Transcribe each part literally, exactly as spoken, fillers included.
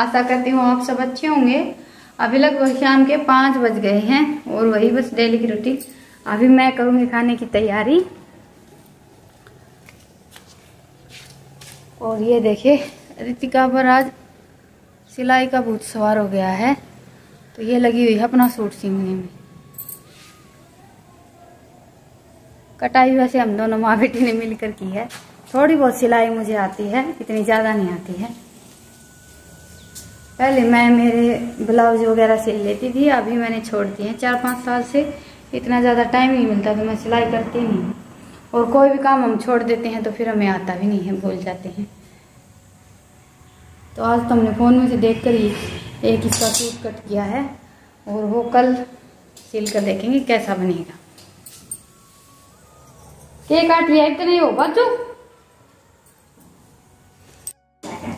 आशा करती हूँ आप सब अच्छे होंगे। अभी लगभग शाम के पाँच बज गए हैं और वही बस डेली की रोटी। अभी मैं करूँगी खाने की तैयारी। और ये देखिए रितिका पर आज सिलाई का भूत सवार हो गया है, तो ये लगी हुई है अपना सूट सीखने में। कटाई वैसे हम दोनों माँ बेटी ने मिलकर की है। थोड़ी बहुत सिलाई मुझे आती है, इतनी ज़्यादा नहीं आती है। पहले मैं मेरे ब्लाउज वगैरह सिल लेती थी, अभी मैंने छोड़ दी है चार पाँच साल से। इतना ज़्यादा टाइम नहीं मिलता तो मैं सिलाई करती नहीं, और कोई भी काम हम छोड़ देते हैं तो फिर हमें आता भी नहीं है, भूल जाते हैं। तो आज तो हमने फ़ोन में से देख कर ही एक इसका सूट कट किया है और वो कल सिल कर देखेंगे कैसा बनेगा। केक काट लिया, इतने हो बाजू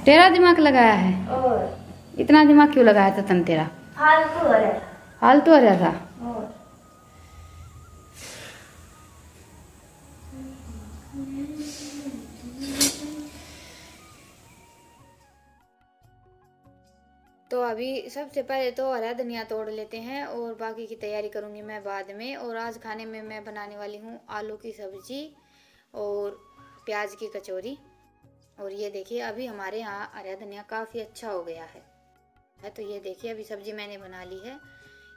तेरा दिमाग लगाया है। और इतना दिमाग क्यों लगाया था तुम? तेरा हाल तो हो रहा हाल तो हो रहा था। और तो अभी सबसे पहले तो हरा धनिया तोड़ लेते हैं और बाकी की तैयारी करूँगी मैं बाद में। और आज खाने में मैं बनाने वाली हूँ आलू की सब्जी और प्याज की कचौरी। और ये देखिए अभी हमारे यहाँ हरा धनिया काफ़ी अच्छा हो गया है, तो ये देखिए अभी सब्जी मैंने बना ली है।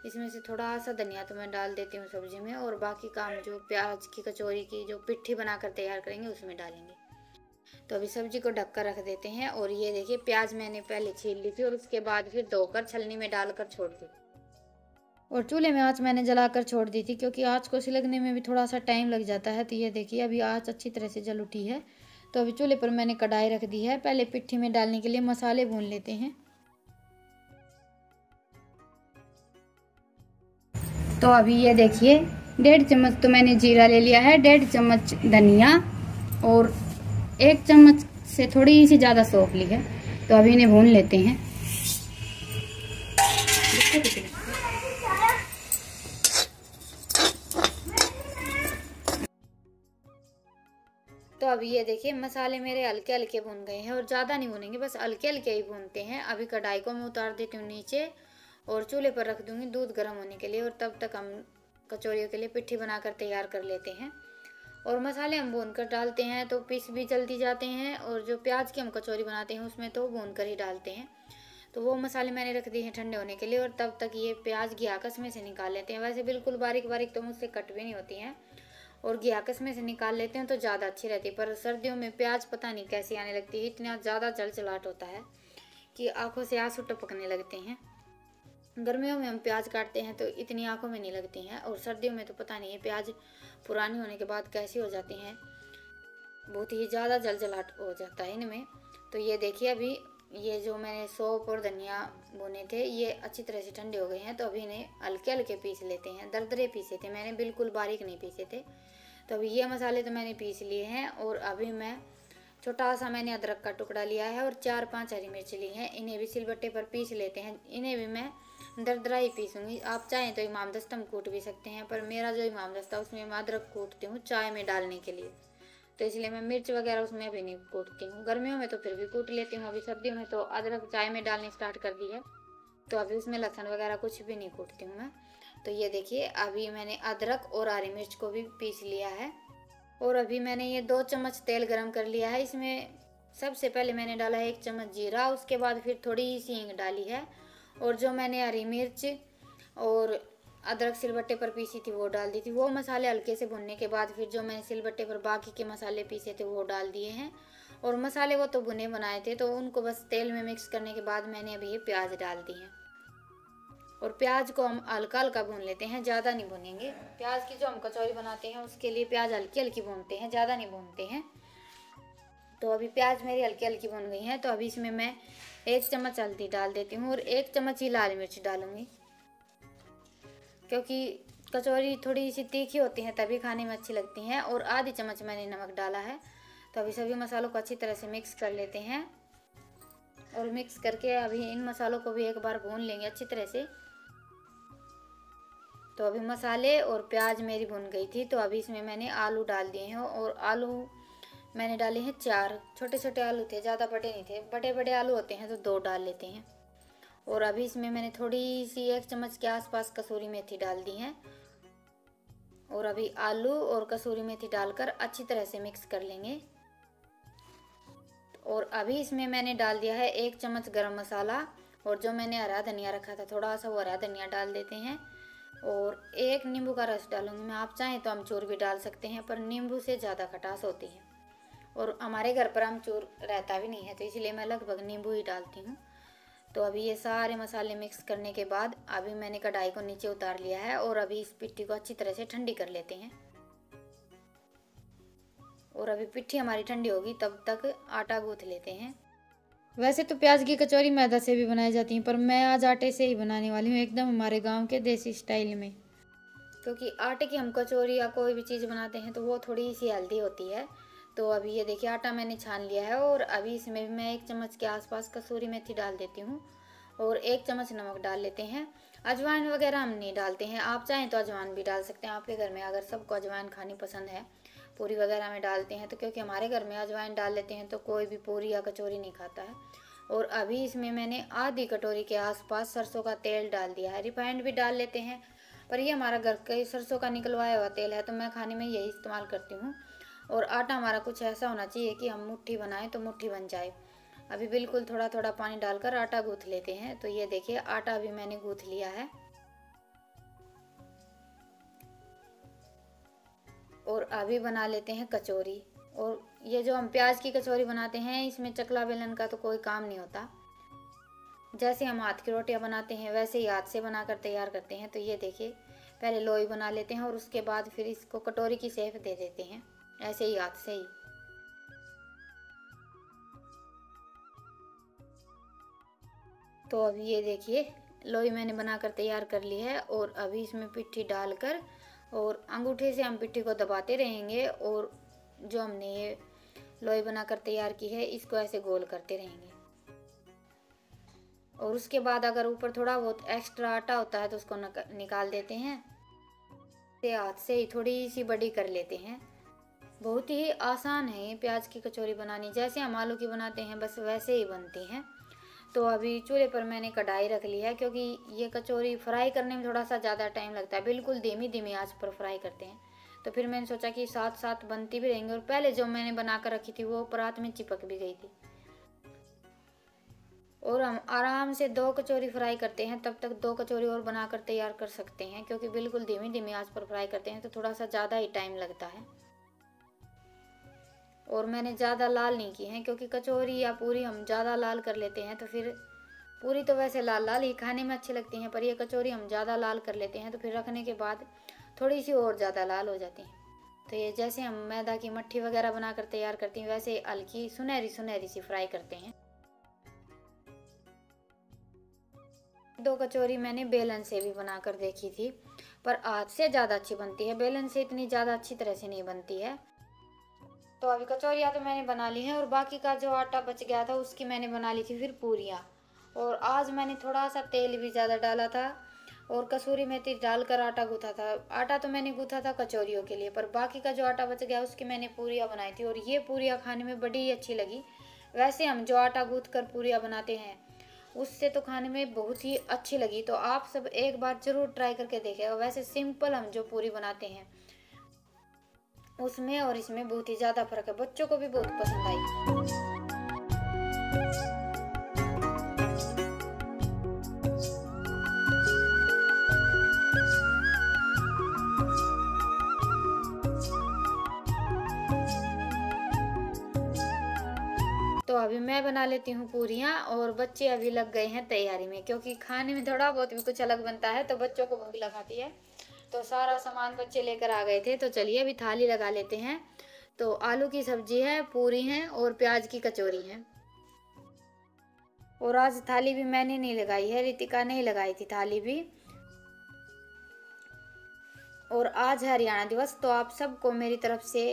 इसमें से थोड़ा सा धनिया तो मैं डाल देती हूँ सब्जी में, और बाकी काम जो प्याज की कचौरी की जो पिट्ठी बनाकर तैयार करेंगे उसमें डालेंगे। तो अभी सब्जी को ढककर रख देते हैं। और ये देखिए प्याज मैंने पहले छील ली थी और उसके बाद फिर धोकर छलनी में डालकर छोड़ दी। और चूल्हे में आँच मैंने जलाकर छोड़ दी थी, क्योंकि आँच को सिलकने में भी थोड़ा सा टाइम लग जाता है। तो ये देखिए अभी आँच अच्छी तरह से जल उठी है। तो अभी चूल्हे पर मैंने कढ़ाई रख दी है। पहले पिट्ठी में डालने के लिए मसाले भून लेते हैं। तो अभी ये देखिए डेढ़ चम्मच तो मैंने जीरा ले लिया है, डेढ़ चम्मच धनिया और एक चम्मच से थोड़ी सी ज़्यादा सौंफ ली है। तो अभी इन्हें भून लेते हैं। तो अभी ये देखिए मसाले मेरे हल्के हल्के भून गए हैं, और ज़्यादा नहीं भूनेंगे, बस हल्के हल्के ही भूनते हैं। अभी कढ़ाई को मैं उतार देती हूँ नीचे और चूल्हे पर रख दूँगी दूध गर्म होने के लिए, और तब तक हम कचौरियों के लिए पिट्ठी बनाकर तैयार कर लेते हैं। और मसाले हम भून कर डालते हैं तो पीस भी जल्दी जाते हैं, और जो प्याज की हम कचौरी बनाते हैं उसमें तो भून कर ही डालते हैं। तो वो मसाले मैंने रख दिए हैं ठंडे होने के लिए, और तब तक ये प्याज घियाकस में से निकाल लेते हैं। वैसे बिल्कुल बारीक बारीक तो मुझसे कट भी नहीं होती हैं, और घियाकस में से निकाल लेते हैं तो ज़्यादा अच्छी रहती है। पर सर्दियों में प्याज पता नहीं कैसी आने लगती है, इतना ज़्यादा जलजलाहट होता है कि आँखों से आंसू टपकने लगते हैं। गर्मियों में हम प्याज काटते हैं तो इतनी आंखों में नहीं लगती हैं, और सर्दियों में तो पता नहीं है प्याज पुरानी होने के बाद कैसी हो जाती हैं, बहुत ही ज़्यादा जलजलाहट हो जाता है इनमें। तो ये देखिए अभी ये जो मैंने सौंफ और धनिया बोने थे ये अच्छी तरह से ठंडे हो गए हैं। तो अभी इन्हें हल्के हल्के पीस लेते हैं। दरदरे पीसे थे मैंने, बिल्कुल बारीक नहीं पीसे थे। तो अभी ये मसाले तो मैंने पीस लिए हैं, और अभी मैं छोटा सा मैंने अदरक का टुकड़ा लिया है और चार पाँच हरी मिर्च ली हैं। इन्हें भी सिलबट्टे पर पीस लेते हैं। इन्हें भी मैं दरदरा ही पीसूँगी। आप चाहें तो इमाम दस्ता हम कूट भी सकते हैं, पर मेरा जो इमाम दस्ता उसमें मैं अदरक कूटती हूँ चाय में डालने के लिए, तो इसलिए मैं मिर्च वगैरह उसमें भी नहीं कूटती हूँ। गर्मियों में तो फिर भी कूट लेती हूँ, अभी सर्दियों में तो अदरक चाय में डालने स्टार्ट कर दी है, तो अभी उसमें लहसुन वगैरह कुछ भी नहीं कूटती हूँ मैं। तो ये देखिए अभी मैंने अदरक और हरी मिर्च को भी पीस लिया है। और अभी मैंने ये दो चम्मच तेल गरम कर लिया है। इसमें सबसे पहले मैंने डाला है एक चम्मच जीरा, उसके बाद फिर थोड़ी सी हींग डाली है, और जो मैंने हरी मिर्च और अदरक सिलबट्टे पर पीसी थी वो डाल दी थी। वो मसाले हल्के से भुनने के बाद फिर जो मैंने सिलबट्टे पर बाकी के मसाले पीसे थे वो डाल दिए हैं। और मसाले वो तो भुने बनाए थे, तो उनको बस तेल में मिक्स करने के बाद मैंने अभी ये प्याज डाल दी है। और प्याज को हम हल्का हल्का भून लेते हैं, ज़्यादा नहीं भूनेंगे। प्याज की जो हम कचौरी बनाते हैं उसके लिए प्याज हल्की हल्की भूनते हैं, ज़्यादा नहीं भूनते हैं। तो अभी प्याज मेरी हल्की हल्की भून गई हैं। तो अभी इसमें मैं एक चम्मच हल्दी डाल देती हूँ और एक चम्मच ही लाल मिर्च डालूँगी, क्योंकि कचौरी थोड़ी सी तीखी होती है तभी खाने में अच्छी लगती हैं। और आधी चम्मच मैंने नमक डाला है। तो अभी सभी मसालों को अच्छी तरह से मिक्स कर लेते हैं, और मिक्स करके अभी इन मसालों को भी एक बार भून लेंगे अच्छी तरह से। तो अभी मसाले और प्याज मेरी भुन गई थी। तो अभी इसमें मैंने आलू डाल दिए हैं, और आलू मैंने डाले हैं चार, छोटे छोटे आलू थे, ज़्यादा बड़े नहीं थे। बड़े बड़े आलू होते हैं तो दो डाल लेते हैं। और अभी इसमें मैंने थोड़ी सी एक चम्मच के आसपास कसूरी मेथी डाल दी है। और अभी आलू और कसूरी मेथी डालकर अच्छी तरह से मिक्स कर लेंगे। और अभी इसमें मैंने डाल दिया है एक चम्मच गरम मसाला, और जो मैंने हरा धनिया रखा था थोड़ा सा वो हरा धनिया डाल देते हैं। और एक नींबू का रस डालूंगी मैं। आप चाहें तो अमचूर भी डाल सकते हैं, पर नींबू से ज़्यादा खटास होती है और हमारे घर पर अमचूर रहता भी नहीं है, तो इसलिए मैं लगभग नींबू ही डालती हूँ। तो अभी ये सारे मसाले मिक्स करने के बाद अभी मैंने कढ़ाई को नीचे उतार लिया है। और अभी इस पिट्ठी को अच्छी तरह से ठंडी कर लेते हैं। और अभी पिट्ठी हमारी ठंडी होगी तब तक आटा गूँथ लेते हैं। वैसे तो प्याज की कचौरी मैदा से भी बनाई जाती हैं, पर मैं आज आटे से ही बनाने वाली हूँ, एकदम हमारे गांव के देसी स्टाइल में। क्योंकि आटे की हम कचौरी या कोई भी चीज़ बनाते हैं तो वो थोड़ी सी हेल्दी होती है। तो अभी ये देखिए आटा मैंने छान लिया है। और अभी इसमें भी मैं एक चम्मच के आसपास कसूरी मेथी डाल देती हूँ और एक चम्मच नमक डाल लेते हैं। अजवाइन वगैरह हम नहीं डालते हैं, आप चाहें तो अजवाइन भी डाल सकते हैं। आपके घर में अगर सबको अजवाइन खानी पसंद है, पूरी वगैरह में डालते हैं, तो क्योंकि हमारे घर में अजवाइन डाल लेते हैं तो कोई भी पूरी या कचौरी नहीं खाता है। और अभी इसमें मैंने आधी कटोरी के आसपास सरसों का तेल डाल दिया है। रिफाइंड भी डाल लेते हैं, पर ये हमारा घर के सरसों का निकलवाया हुआ तेल है, तो मैं खाने में यही इस्तेमाल करती हूँ। और आटा हमारा कुछ ऐसा होना चाहिए कि हम मुट्ठी बनाएं तो मुट्ठी बन जाए। अभी बिल्कुल थोड़ा थोड़ा पानी डालकर आटा गूँथ लेते हैं। तो ये देखिए आटा अभी मैंने गूँथ लिया है। और अभी बना लेते हैं कचौरी। और ये जो हम प्याज की कचौरी बनाते हैं इसमें चकला बेलन का तो कोई काम नहीं होता। जैसे हम हाथ की रोटियां बनाते हैं वैसे ही हाथ से बनाकर तैयार करते हैं। तो ये देखिए पहले लोई बना लेते हैं और उसके बाद फिर इसको कटोरी की शेप दे देते हैं, ऐसे ही हाथ से ही। तो अभी ये देखिए लोई मैंने बनाकर तैयार कर ली है। और अभी इसमें पिट्ठी डालकर और अंगूठे से हम पिट्ठी को दबाते रहेंगे। और जो हमने ये लोई बनाकर तैयार की है इसको ऐसे गोल करते रहेंगे। और उसके बाद अगर ऊपर थोड़ा बहुत एक्स्ट्रा आटा होता है तो उसको निकाल देते हैं, से हाथ से ही थोड़ी सी बड़ी कर लेते हैं। बहुत ही आसान है ये प्याज की कचौरी बनानी, जैसे हम आलू की बनाते हैं बस वैसे ही बनती हैं। तो अभी चूल्हे पर मैंने कढ़ाई रख ली है, क्योंकि ये कचौरी फ्राई करने में थोड़ा सा ज़्यादा टाइम लगता है। बिल्कुल धीमी धीमी आंच पर फ्राई करते हैं। तो फिर मैंने सोचा कि साथ साथ बनती भी रहेंगी। और पहले जो मैंने बना कर रखी थी वो परात में चिपक भी गई थी। और हम आराम से दो कचौरी फ्राई करते हैं, तब तक दो कचौरी और बनाकर तैयार कर सकते हैं, क्योंकि बिल्कुल धीमी धीमी आंच पर फ्राई करते हैं तो थोड़ा सा ज़्यादा ही टाइम लगता है। और मैंने ज़्यादा लाल नहीं की है, क्योंकि कचौरी या पूरी हम ज़्यादा लाल कर लेते हैं तो फिर पूरी तो वैसे लाल लाल ही खाने में अच्छी लगती हैं, पर ये कचौरी हम ज़्यादा लाल कर लेते हैं तो फिर रखने के बाद थोड़ी सी और ज़्यादा लाल हो जाती हैं। तो ये जैसे हम मैदा की मट्ठी वगैरह बनाकर तैयार करते हैं वैसे हल्की सुनहरी सुनहरी सी फ्राई करते हैं। दो कचौरी मैंने बेलन से भी बनाकर देखी थी, पर हाथ से ज़्यादा अच्छी बनती है, बेलन से इतनी ज़्यादा अच्छी तरह से नहीं बनती है। तो अभी कचौरियाँ तो मैंने बना ली हैं और बाकी का जो आटा बच गया था उसकी मैंने बना ली थी फिर पूरियाँ। और आज मैंने थोड़ा सा तेल भी ज़्यादा डाला था और कसूरी मेथी डालकर आटा गूँथा था। आटा तो मैंने गूँथा था कचौरियों के लिए, पर बाकी का जो आटा बच गया उसकी मैंने पूरियाँ बनाई थी। और ये पूरियाँ खाने में बड़ी ही अच्छी लगी। वैसे हम जो आटा गूँथ कर पूरियाँ बनाते हैं उससे तो खाने में बहुत ही अच्छी लगी। तो आप सब एक बार ज़रूर ट्राई करके देखें। वैसे सिंपल हम जो पूरी बनाते हैं उसमें और इसमें बहुत ही ज़्यादा फर्क है, बच्चों को भी बहुत पसंद आई। तो अभी मैं बना लेती हूँ पूरियाँ और बच्चे अभी लग गए हैं तैयारी में, क्योंकि खाने में थोड़ा बहुत भी कुछ अलग बनता है तो बच्चों को भूख लगाती है। तो सारा सामान बच्चे लेकर आ गए थे। तो चलिए अभी थाली लगा लेते हैं। तो आलू की सब्जी है, पूरी है और प्याज की कचौरी है। और आज थाली भी मैंने नहीं लगाई है, रितिका ने ही लगाई थी थाली भी। और आज है हरियाणा दिवस, तो आप सबको मेरी तरफ से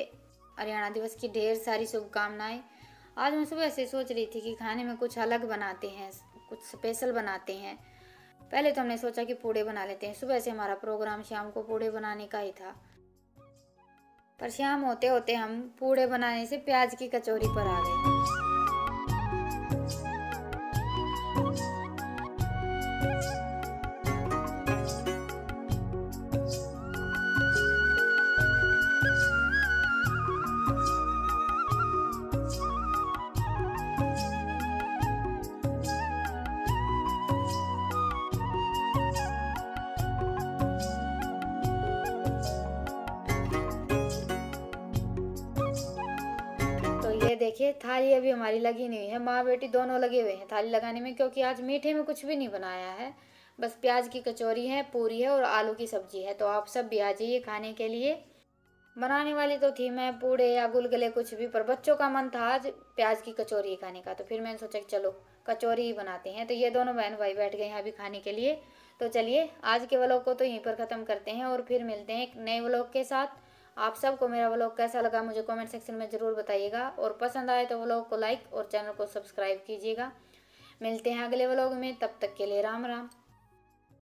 हरियाणा दिवस की ढेर सारी शुभकामनाएं। आज मैं सुबह से सोच रही थी कि खाने में कुछ अलग बनाते हैं, कुछ स्पेशल बनाते हैं। पहले तो हमने सोचा कि पूड़े बना लेते हैं, सुबह से हमारा प्रोग्राम शाम को पूड़े बनाने का ही था। पर शाम होते होते हम पूड़े बनाने से प्याज की कचौरी पर आ गए। ये देखिए थाली अभी हमारी लगी नहीं है, माँ बेटी दोनों लगे हुए हैं थाली लगाने में, क्योंकि आज मीठे में कुछ भी नहीं बनाया है। बस प्याज की कचौरी है, पूरी है और आलू की सब्जी है। तो आप सब भी आ जाइए खाने के लिए। बनाने वाली तो थी मैं पूड़े या गुलगुले कुछ भी, पर बच्चों का मन था आज प्याज की कचौरी खाने का, तो फिर मैंने सोचा कि चलो कचौरी ही बनाते हैं। तो ये दोनों बहन भाई बैठ गए हैं अभी खाने के लिए। तो चलिए आज के व्लॉग को तो यहीं पर ख़त्म करते हैं और फिर मिलते हैं एक नए व्लॉग के साथ। आप सबको मेरा व्लॉग कैसा लगा मुझे कमेंट सेक्शन में ज़रूर बताइएगा, और पसंद आए तो व्लॉग को लाइक और चैनल को सब्सक्राइब कीजिएगा। मिलते हैं अगले व्लॉग में, तब तक के लिए राम राम।